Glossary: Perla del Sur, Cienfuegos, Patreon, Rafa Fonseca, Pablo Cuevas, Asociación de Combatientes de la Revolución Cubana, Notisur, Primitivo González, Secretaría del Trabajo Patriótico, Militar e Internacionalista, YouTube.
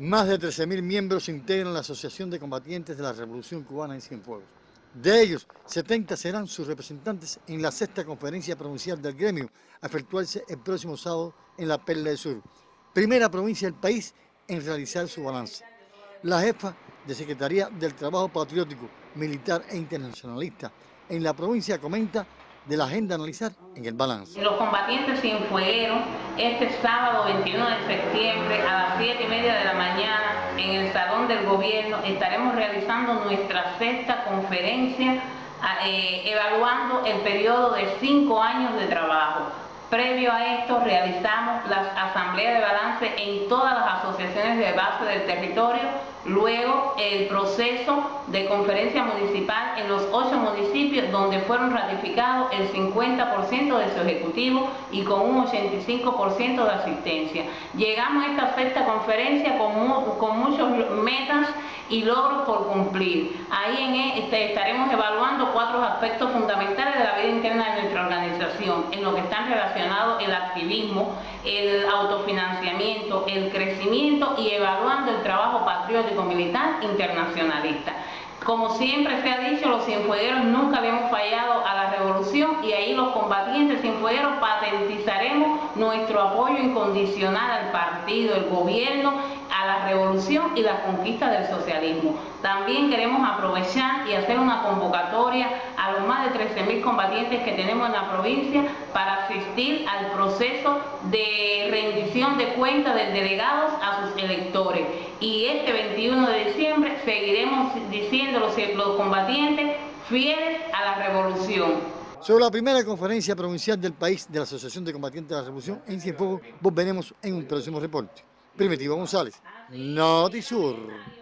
Más de 13.000 miembros integran la Asociación de Combatientes de la Revolución Cubana en Cienfuegos. De ellos, 70 serán sus representantes en la sexta conferencia provincial del gremio, a efectuarse el próximo sábado en la Perla del Sur, primera provincia del país en realizar su balance. La jefa de Secretaría del Trabajo Patriótico, Militar e Internacionalista en la provincia comenta de la agenda a analizar en el balance. Los combatientes cienfuegueros este sábado 21 de septiembre a las 7:30 de la mañana en el Salón del Gobierno estaremos realizando nuestra sexta conferencia evaluando el periodo de 5 años de trabajo. Previo a esto realizamos las asambleas de balance en todas las asociaciones de base del territorio, luego el proceso de conferencia municipal en los 8 municipios donde fueron ratificados el 50% de su ejecutivo y con un 85% de asistencia. Llegamos a esta sexta conferencia con muchas metas y logros por cumplir. Ahí estaremos evaluando 4 aspectos fundamentales de la vida interna de nuestra organización, en lo que están relacionados el activismo, el autofinanciamiento, el crecimiento y evaluando el trabajo patriótico militar internacionalista. Como siempre se ha dicho, los cienfuegueros nunca habíamos fallado a la revolución y ahí los combatientes cienfuegueros patentizaremos nuestro apoyo incondicional al partido, el gobierno, a la revolución y la conquista del socialismo. También queremos aprovechar y hacer una convocatoria a los más de 13.000 combatientes que tenemos en la provincia para asistir al proceso de rendición de cuentas de delegados a sus electores. Y este 21 de diciembre seguiremos diciendo los combatientes fieles a la revolución. Sobre la primera conferencia provincial del país de la Asociación de Combatientes de la Revolución en Cienfuegos, volveremos en un próximo reporte. Primitivo González, Notisur.